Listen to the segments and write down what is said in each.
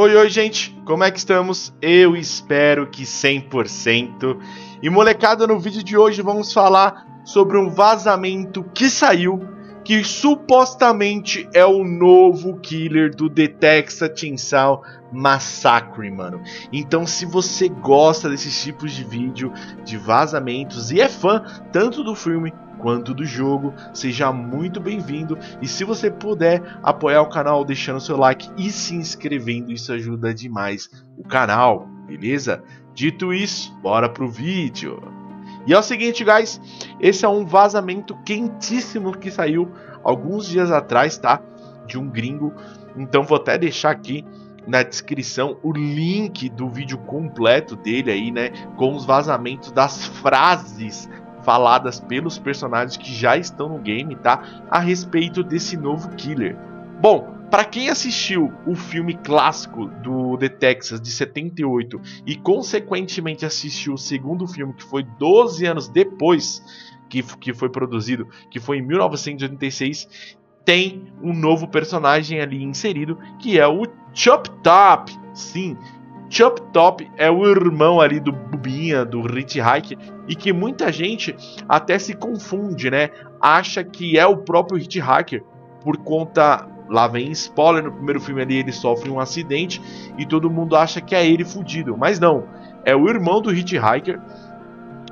Oi, oi, gente! Como é que estamos? Eu espero que 100%. E, molecada, no vídeo de hoje vamos falar sobre um vazamento que saiu, que supostamente é o novo killer do The Texas Chain Saw Massacre, mano. Então, se você gosta desses tipos de vídeo, de vazamentos, e é fã tanto do filme quanto do jogo, seja muito bem-vindo. E se você puder apoiar o canal deixando seu like e se inscrevendo, isso ajuda demais o canal, beleza? Dito isso, bora pro vídeo. E é o seguinte, guys, esse é um vazamento quentíssimo que saiu alguns dias atrás, tá? De um gringo. Então vou até deixar aqui na descrição o link do vídeo completo dele aí, né? Com os vazamentos das frases faladas pelos personagens que já estão no game, tá? A respeito desse novo killer. Bom, para quem assistiu o filme clássico do The Texas de 78 e consequentemente assistiu o segundo filme, que foi 12 anos depois que foi produzido, que foi em 1986, tem um novo personagem ali inserido, que é o Chop Top. Sim, Chop Top é o irmão ali do Bubinha, do Hitchhiker, e que muita gente até se confunde, né? Acha que é o próprio Hitchhiker por conta... Lá vem spoiler, no primeiro filme ali ele sofre um acidente e todo mundo acha que é ele fudido, mas não, é o irmão do Hitchhiker,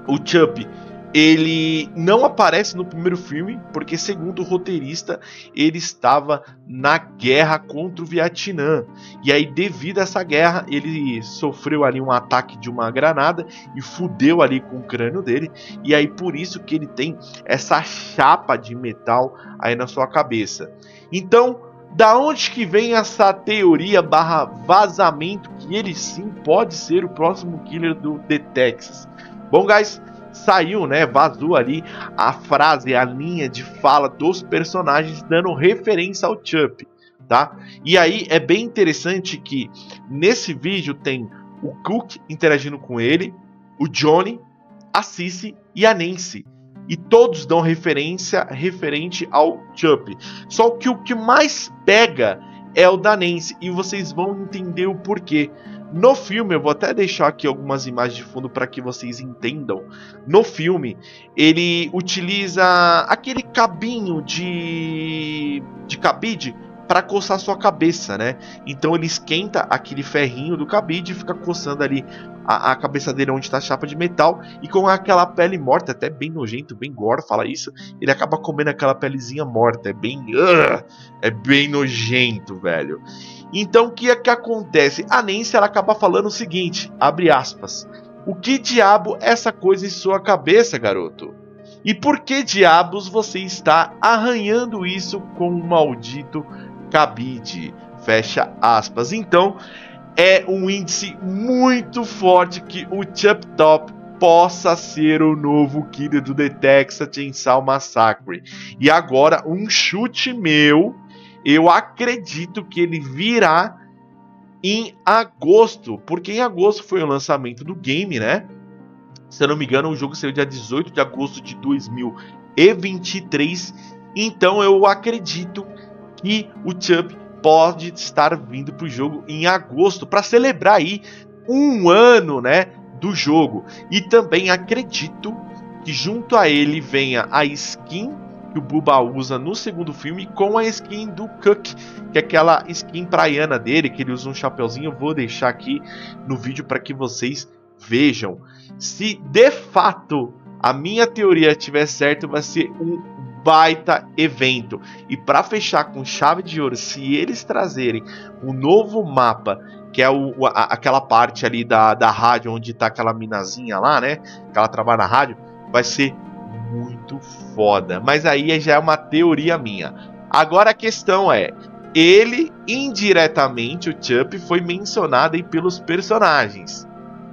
o Chup. Ele não aparece no primeiro filme porque, segundo o roteirista, ele estava na guerra contra o Vietnã. E aí, devido a essa guerra, ele sofreu ali um ataque de uma granada e fudeu ali com o crânio dele. E aí, por isso que ele tem essa chapa de metal aí na sua cabeça. Então, da onde que vem essa teoria barra vazamento que ele sim pode ser o próximo killer do The Texas? Bom, guys... Saiu, né, vazou ali a frase, a linha de fala dos personagens dando referência ao Chup, tá? E aí é bem interessante que nesse vídeo tem o Cook interagindo com ele, o Johnny, a Sissy e a Nancy. E todos dão referência referente ao Chup. Só que o que mais pega é o da Nancy e vocês vão entender o porquê. No filme, eu vou até deixar aqui algumas imagens de fundo para que vocês entendam. No filme, ele utiliza aquele cabinho de cabide para coçar sua cabeça, né? Então ele esquenta aquele ferrinho do cabide e fica coçando ali a cabeça dele onde está a chapa de metal. E com aquela pele morta, até bem nojento, bem gore, fala isso. Ele acaba comendo aquela pelezinha morta, é bem nojento, velho. Então o que é que acontece? A Nancy, ela acaba falando o seguinte, abre aspas: "O que diabo é essa coisa em sua cabeça, garoto? E por que diabos você está arranhando isso com um maldito cabide?" Fecha aspas. Então é um índice muito forte que o Chop Top possa ser o novo killer do The Texas Chain Saw Massacre. E agora um chute meu, eu acredito que ele virá em agosto, porque em agosto foi o lançamento do game, né? Se eu não me engano, o jogo saiu dia 18 de agosto de 2023. Então eu acredito que o Chup pode estar vindo para o jogo em agosto, para celebrar aí um ano, né, do jogo. E também acredito que junto a ele venha a skin que o Bubba usa no segundo filme, com a skin do Cook, que é aquela skin praiana dele, que ele usa um chapeuzinho. Eu vou deixar aqui no vídeo para que vocês vejam. Se de fato a minha teoria tiver certo, vai ser um baita evento. E para fechar com chave de ouro, se eles trazerem um novo mapa, que é aquela parte ali da rádio, onde tá aquela minazinha lá, né, que ela trabalha na rádio, vai ser muito foda. Mas aí já é uma teoria minha. Agora a questão é, ele indiretamente, o Chup, foi mencionado aí pelos personagens.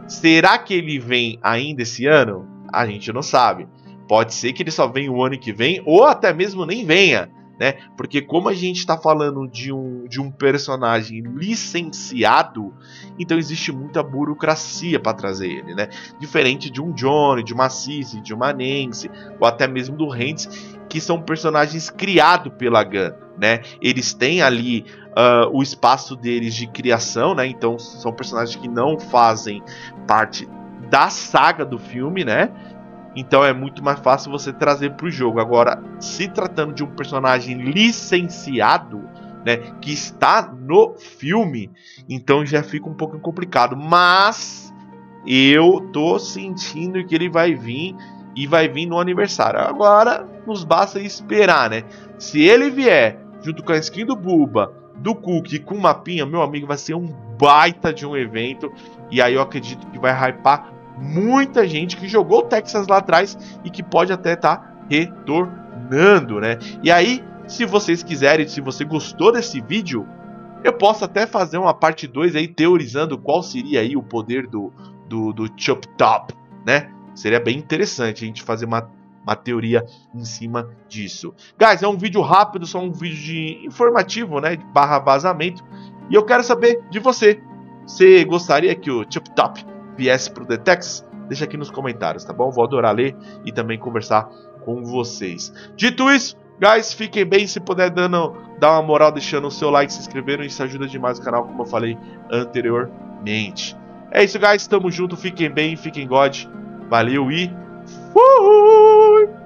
Será que ele vem ainda esse ano? A gente não sabe. Pode ser que ele só venha o ano que vem, ou até mesmo nem venha. né? Porque como a gente está falando de um personagem licenciado, então existe muita burocracia para trazer ele, né? Diferente de um Johnny, de uma Sissy, de uma Nancy, ou até mesmo do Hans, que são personagens criados pela Gunn, né? Eles têm ali o espaço deles de criação, né? Então são personagens que não fazem parte da saga do filme, né? Então é muito mais fácil você trazer para o jogo. Agora, se tratando de um personagem licenciado, né, que está no filme, então já fica um pouco complicado. Mas eu tô sentindo que ele vai vir e vai vir no aniversário. Agora nos basta esperar, né? Se ele vier junto com a skin do Bubba, do Kuki, com o mapinha, meu amigo, vai ser um baita de um evento. E aí eu acredito que vai hypar muita gente que jogou o Texas lá atrás e que pode até estar retornando, né? E aí, se vocês quiserem, se você gostou desse vídeo, eu posso até fazer uma parte 2 aí, teorizando qual seria aí o poder do Chop Top, né? Seria bem interessante a gente fazer uma teoria em cima disso. Guys, é um vídeo rápido, só um vídeo de informativo, né? Barra vazamento. E eu quero saber de você. Você gostaria que o Chop Top viesse pro The Texas? Deixa aqui nos comentários, tá bom? Vou adorar ler e também conversar com vocês. Dito isso, guys, fiquem bem. Se puder, dá uma moral deixando o seu like, se inscrevendo. Isso ajuda demais o canal, como eu falei anteriormente. É isso, guys. Tamo junto. Fiquem bem, fiquem God. Valeu e fui!